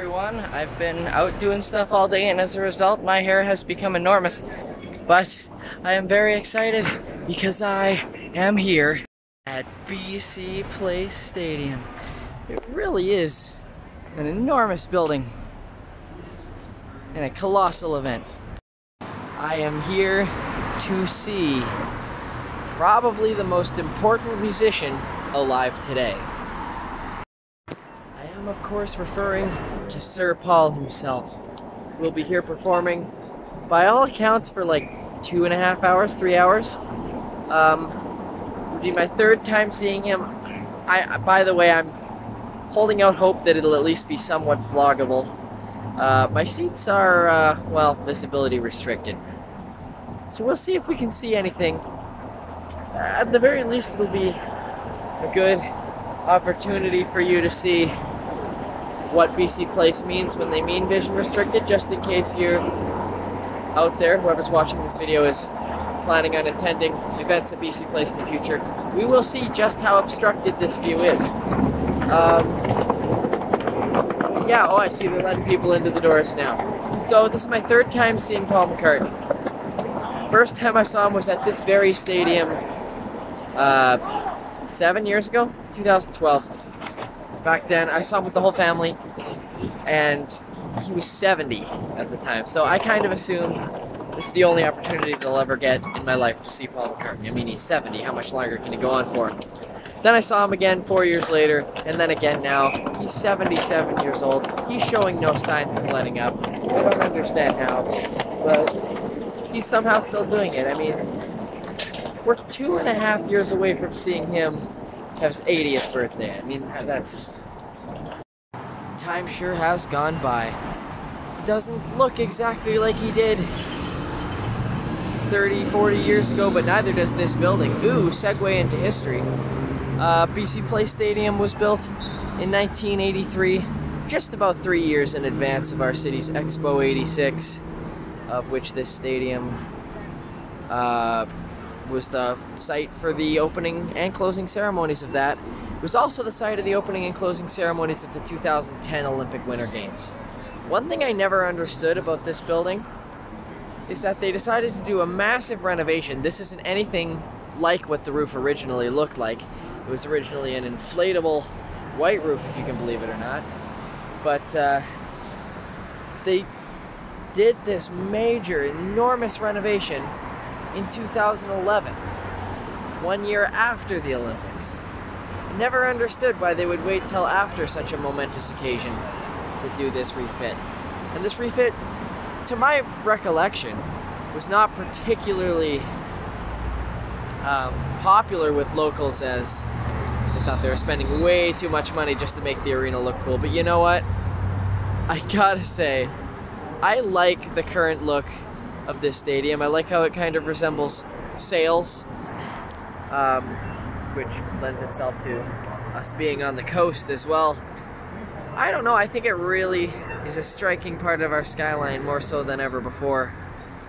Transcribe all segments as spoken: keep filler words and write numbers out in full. everyone. I've been out doing stuff all day, and as a result, my hair has become enormous. But I am very excited because I am here at B C Place Stadium. It really is an enormous building and a colossal event. I am here to see probably the most important musician alive today. I am, of course, referring to Sir Paul himself. We'll be here performing, by all accounts, for like two and a half hours, three hours. Um, it'll be my third time seeing him. I, by the way, I'm holding out hope that it'll at least be somewhat vloggable. Uh, my seats are, uh, well, visibility restricted. So we'll see if we can see anything. Uh, at the very least, it'll be a good opportunity for you to see what B C Place means when they mean vision restricted, just in case you're out there, whoever's watching this video is planning on attending events at B C Place in the future. We will see just how obstructed this view is. Um, Yeah, oh, I see they're letting people into the doors now. So this is my third time seeing Paul McCartney. First time I saw him was at this very stadium uh, seven years ago, two thousand twelve. Back then, I saw him with the whole family, and he was seventy at the time. So I kind of assume this is the only opportunity that I'll ever get in my life to see Paul McCartney. I mean, he's seventy. How much longer can he go on for? Then I saw him again four years later, and then again now. He's seventy-seven years old. He's showing no signs of letting up. I don't understand how, but he's somehow still doing it. I mean, we're two and a half years away from seeing him have his eightieth birthday. I mean, that's... Time sure has gone by. He doesn't look exactly like he did thirty, forty years ago, but neither does this building. Ooh, segue into history. Uh, B C Place Stadium was built in nineteen eighty-three, just about three years in advance of our city's Expo eighty-six, of which this stadium uh, was the site for the opening and closing ceremonies of that. It was also the site of the opening and closing ceremonies of the two thousand ten Olympic Winter Games. One thing I never understood about this building is that they decided to do a massive renovation. This isn't anything like what the roof originally looked like. It was originally an inflatable white roof, if you can believe it or not. But uh, they did this major, enormous renovation in two thousand eleven, one year after the Olympics. I never understood why they would wait till after such a momentous occasion to do this refit. And this refit, to my recollection, was not particularly um, popular with locals, as I thought they were spending way too much money just to make the arena look cool. But you know what? I gotta say, I like the current look of this stadium. I like how it kind of resembles sails, um, which lends itself to us being on the coast as well. I don't know, I think it really is a striking part of our skyline, more so than ever before.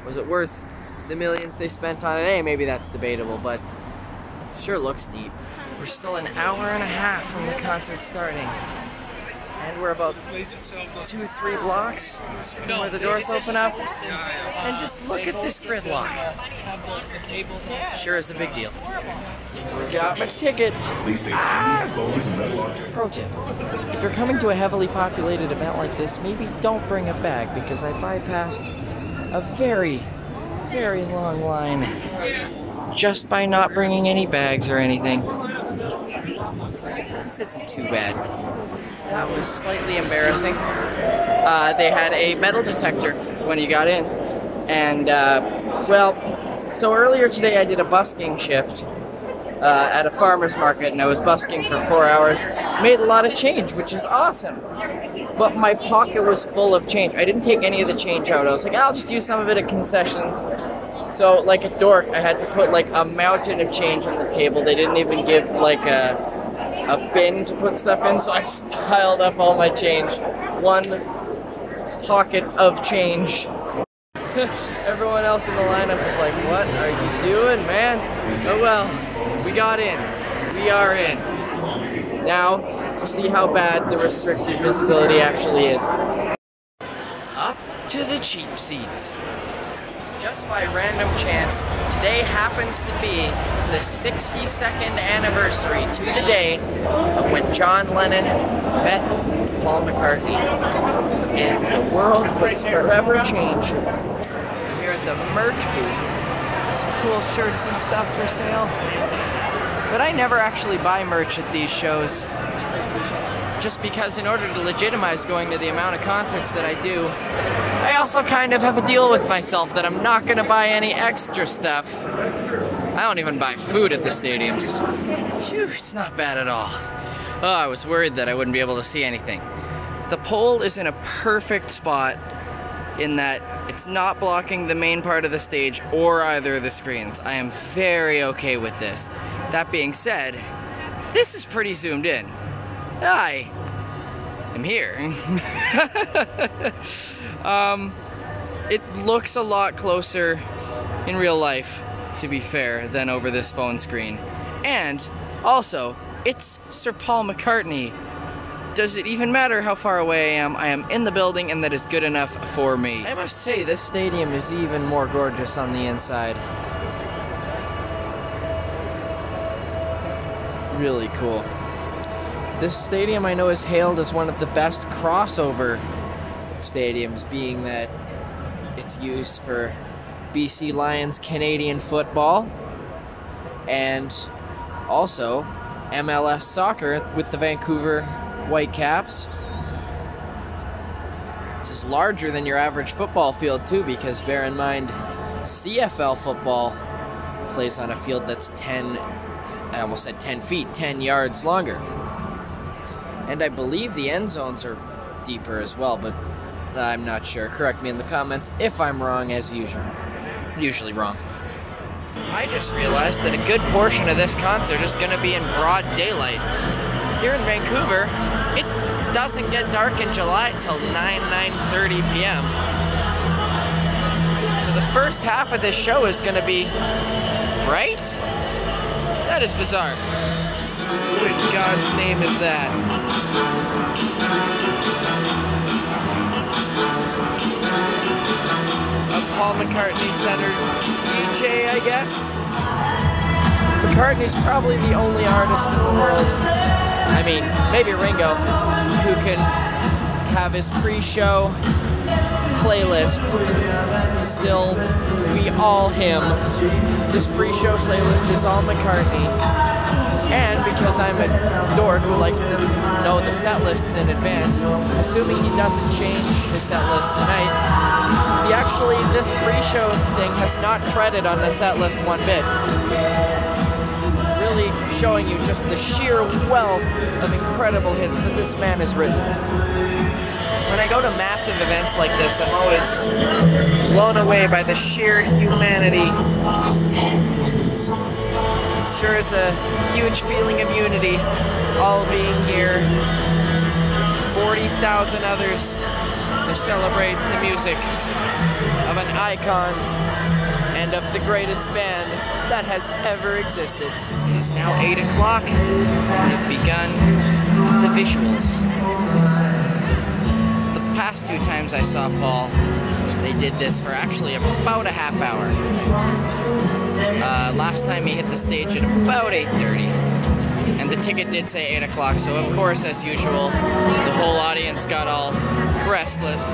Was it worth the millions they spent on it? Hey, maybe that's debatable, but it sure looks neat. We're still an hour and a half from the concert starting, and we're about two, three blocks from where the doors open up, and just look at this gridlock. Sure is a big deal. Got my ticket. Ah! Pro tip. If you're coming to a heavily populated event like this, maybe don't bring a bag, because I bypassed a very, very long line just by not bringing any bags or anything. This isn't too bad. That was slightly embarrassing. Uh, they had a metal detector when you got in. And, uh, well, so earlier today I did a busking shift uh, at a farmer's market, and I was busking for four hours. Made a lot of change, which is awesome. But my pocket was full of change. I didn't take any of the change out. I was like, I'll just use some of it at concessions. So, like a dork, I had to put like a mountain of change on the table. They didn't even give like a a bin to put stuff in, so I just piled up all my change. One pocket of change. Everyone else in the lineup was like, what are you doing, man? Oh well, we got in. We are in. Now, to see how bad the restricted visibility actually is. Up to the cheap seats. Just by random chance, today happens to be the sixty-second anniversary to the day of when John Lennon met Paul McCartney, and the world was forever changed. Here at the merch booth, some cool shirts and stuff for sale. But I never actually buy merch at these shows, just because in order to legitimize going to the amount of concerts that I do, I also kind of have a deal with myself that I'm not gonna buy any extra stuff. I don't even buy food at the stadiums. Phew, it's not bad at all. Oh, I was worried that I wouldn't be able to see anything. The pole is in a perfect spot in that it's not blocking the main part of the stage or either of the screens. I am very okay with this. That being said, this is pretty zoomed in. I am here. um, it looks a lot closer in real life, to be fair, than over this phone screen. And also, it's Sir Paul McCartney. Does it even matter how far away I am? I am in the building, and that is good enough for me. I must say, this stadium is even more gorgeous on the inside. Really cool. This stadium, I know, is hailed as one of the best crossover stadiums, being that it's used for B C Lions Canadian football and also M L S soccer with the Vancouver Whitecaps. This is larger than your average football field too, because bear in mind C F L football plays on a field that's ten, I almost said ten feet, ten yards longer. And I believe the end zones are deeper as well, but I'm not sure. Correct me in the comments if I'm wrong, as usual. Usually wrong. I just realized that a good portion of this concert is going to be in broad daylight. Here in Vancouver, it doesn't get dark in July till nine, nine thirty p m So the first half of this show is going to be bright? That is bizarre. What in God's name is that? A Paul McCartney-centered D J, I guess? McCartney's probably the only artist in the world, I mean, maybe Ringo, who can have his pre-show playlist still be all him. This pre-show playlist is all McCartney. And because I'm a dork who likes to know the set lists in advance, assuming he doesn't change his set list tonight, he actually, this pre-show thing has not treaded on the set list one bit. Really showing you just the sheer wealth of incredible hits that this man has written. When I go to massive events like this, I'm always blown away by the sheer humanity. Sure is a huge feeling of unity, all being here, forty thousand others to celebrate the music of an icon and of the greatest band that has ever existed. It is now eight o'clock, and have begun the visuals. The past two times I saw Paul, they did this for actually about a half hour. Uh, last time he hit the stage at about eight thirty, and the ticket did say eight o'clock, so of course, as usual, the whole audience got all restless.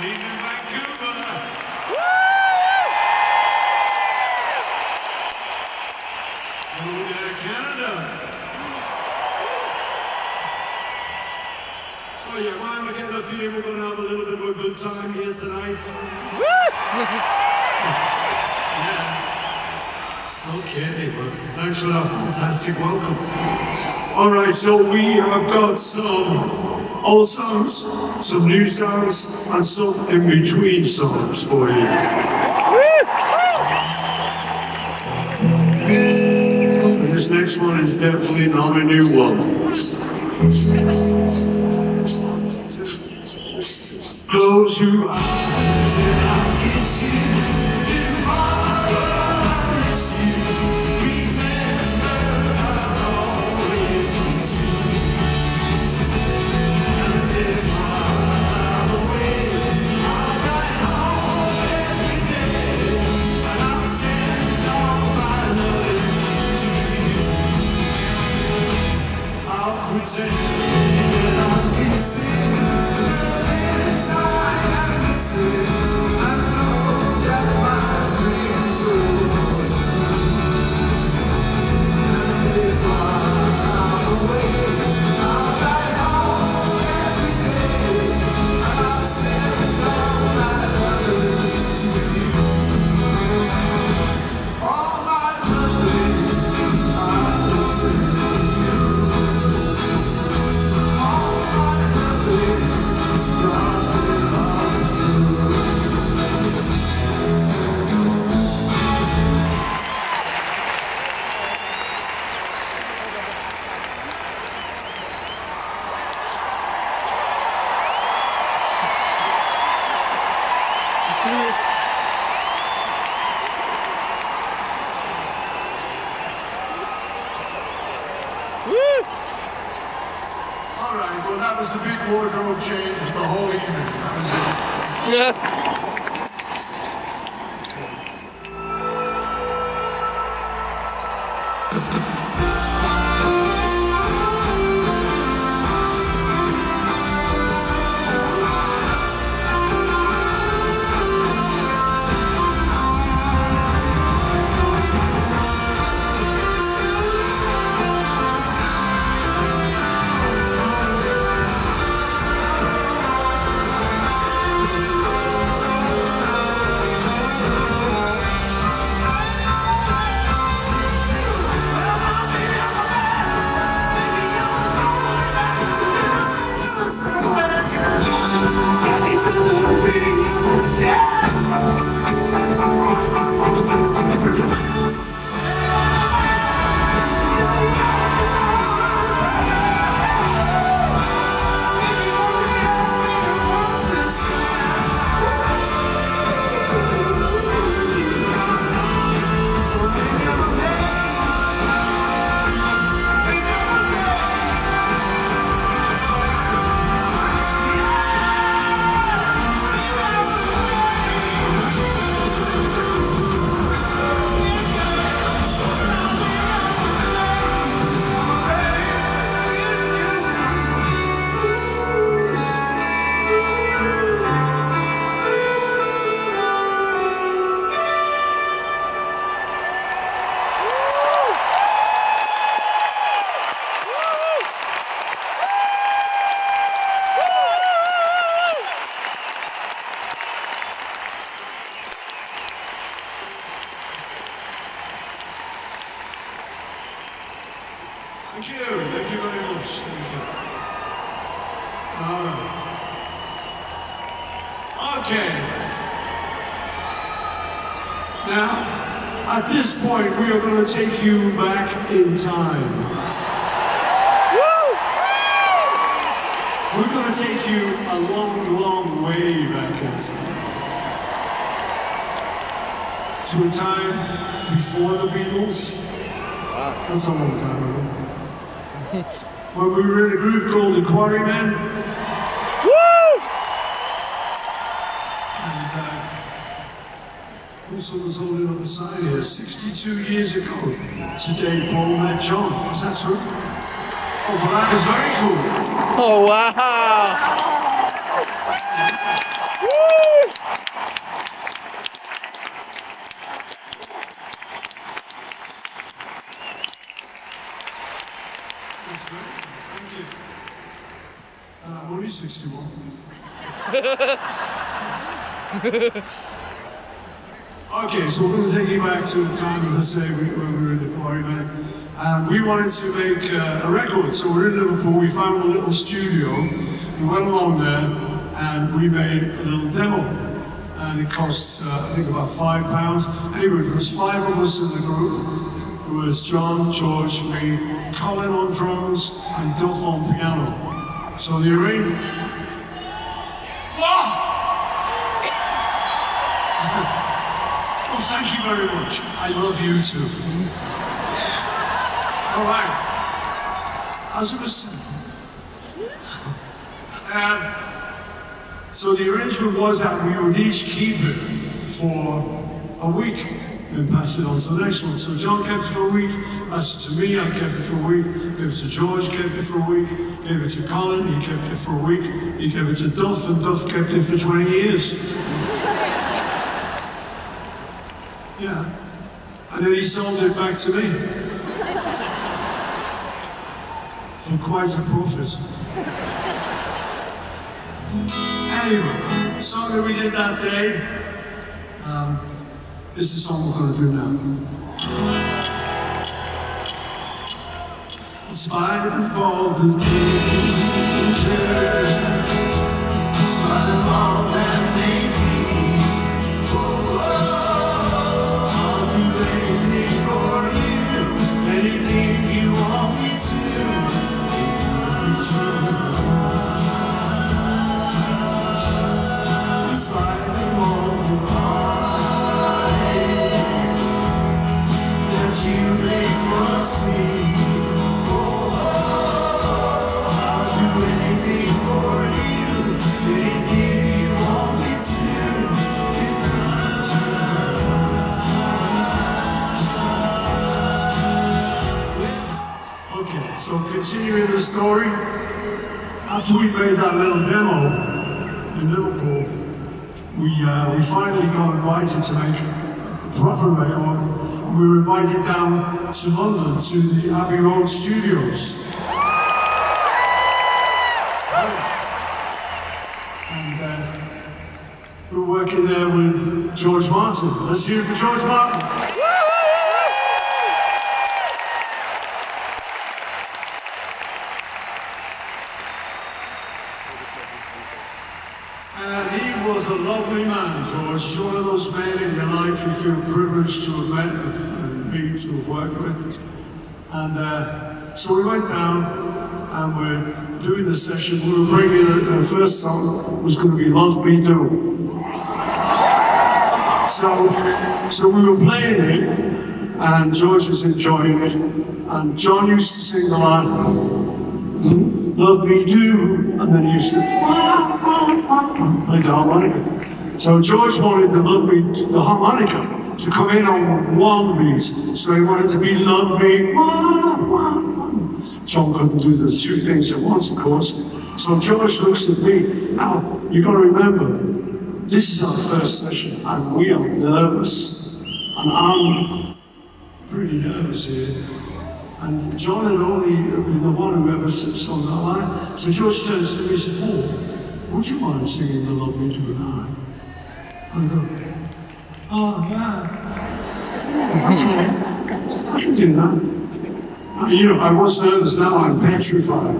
Good evening, Vancouver. Woo! Good day, Canada. Oh yeah, why am I getting a few? We're going to have a little bit of a good time here tonight. Yeah. Okay, well, thanks for that fantastic welcome. All right, so we have got some old songs, some new songs, and some in between songs for you. And this next one is definitely not a new one. Close your eyes and I'll kiss you. Tomorrow I'll miss you. Remember I'll always miss you. We are going to take you back in time. Woo! We're going to take you a long, long way back in time. To a time before the Beatles. Wow. That's a long time ago. When we were in a group called the Quarrymen. Woo! And, uh, also was holding up a sign here, sixty-two years ago, today Paul met John, is that true? Oh, well that was very cool. Oh, wow. Woo! Thank you. Uh, what is sixty-one? Okay, so we're going to take you back to the time, let's say, when we were in the Quarrymen. And we wanted to make uh, a record, so we're in Liverpool, we found a little studio, we went along there, and we made a little demo. And it cost, uh, I think, about five pounds. Anyway, there was five of us in the group. There was John, George, me, Colin on drums, and Duff on piano. So the arrangement... Ah! Well, thank you very much. I love you too. All right. As I was saying... Um, So the arrangement was that we would each keep it for a week and pass it on to the next one. So John kept it for a week, passed it to me, I kept it for a week, gave it to George, kept it for a week, gave it to Colin, he kept it for a week, he gave it to Duff, and Duff kept it for twenty years. Yeah. And then he sold it back to me. For quite a profit. Anyway, the song that we did that day, um, is the song we're going to do now. It's fighting for the future, it's fighting for that baby. Oh, I'll do anything for you, anything you want me to. It's true. Continuing the story, after we made that little demo in Liverpool, we uh, we finally got invited to make a proper record, and we were invited down to London to the Abbey Road Studios. And uh, we were working there with George Martin. Let's hear it for George Martin. George, one of those men in your life you feel privileged to have met and been to have worked with. And uh, so we went down and we're doing the session. We were bringing the first song, was going to be Love Me Do. So, so we were playing it and George was enjoying it. And John used to sing the line, Love Me Do. And then he used to play the harmonica. So George wanted the, love me, the harmonica to come in on one beat, so he wanted to be Love Me. John couldn't do the two things at once, of course. So George looks at me. Now, you've got to remember, this is our first session, and we are nervous. And I'm pretty nervous here. And John had only been the one who ever sung that line. So George turns to me and says, Paul, would you mind singing the Love Me Do line? I go, oh man, I can do that. You know, I was nervous, now I'm petrified.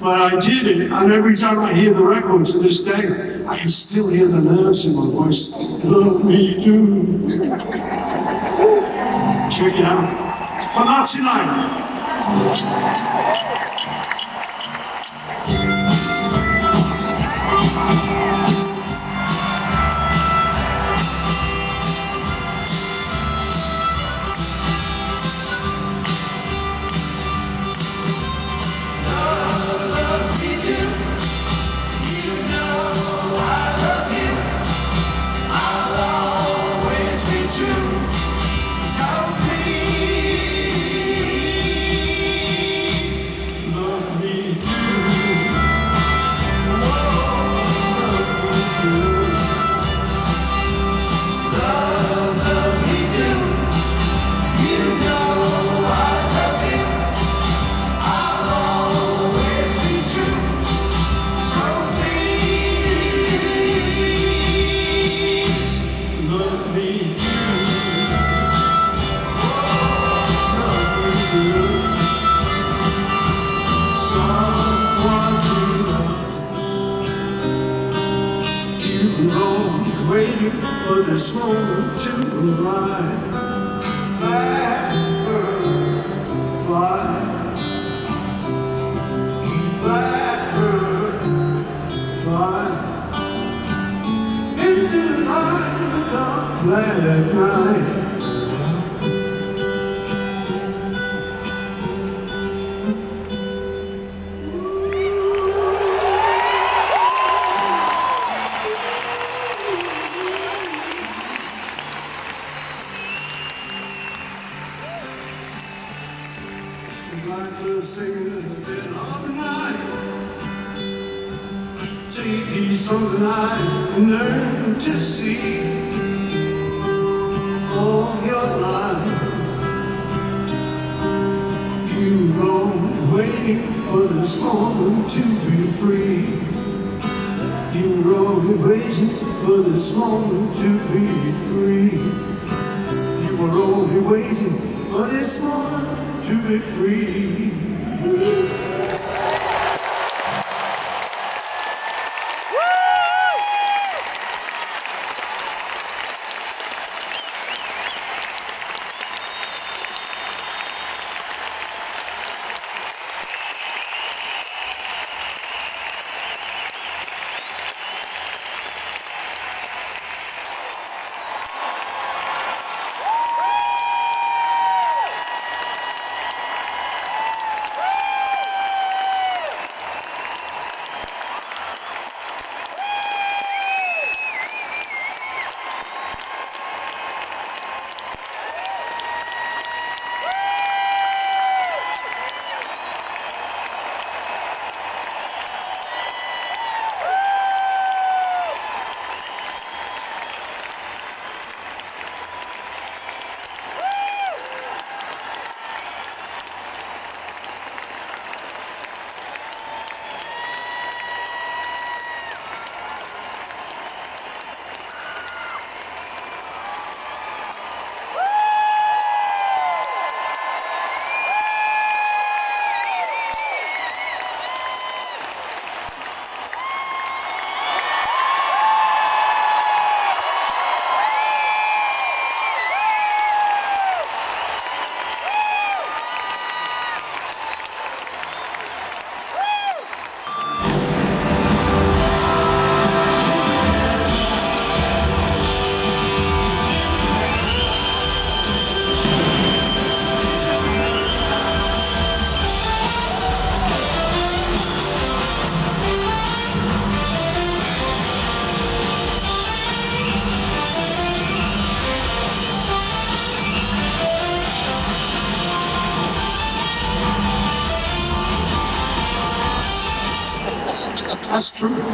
But I did it, and every time I hear the record to this day, I can still hear the nerves in my voice. Love me do. Check it out. But not tonight. Love me for this moment to arrive. Blackbird, fly. Blackbird, fly. Into the light of the planet night. Something I've learned to see all your life. You roam waiting for this moment to be free. You roam waiting for this moment to be free. You were only waiting for this moment to be free. That's true.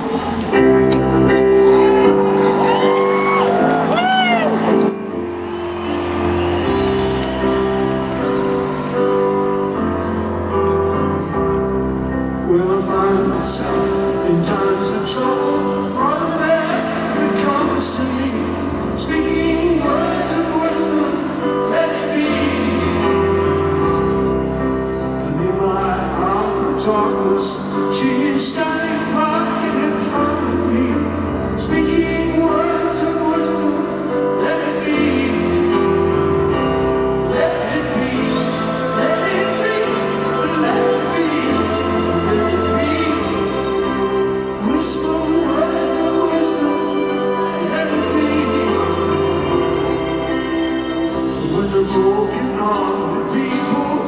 Broken-hearted people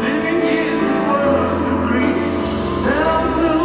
living in the world of grief.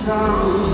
Sound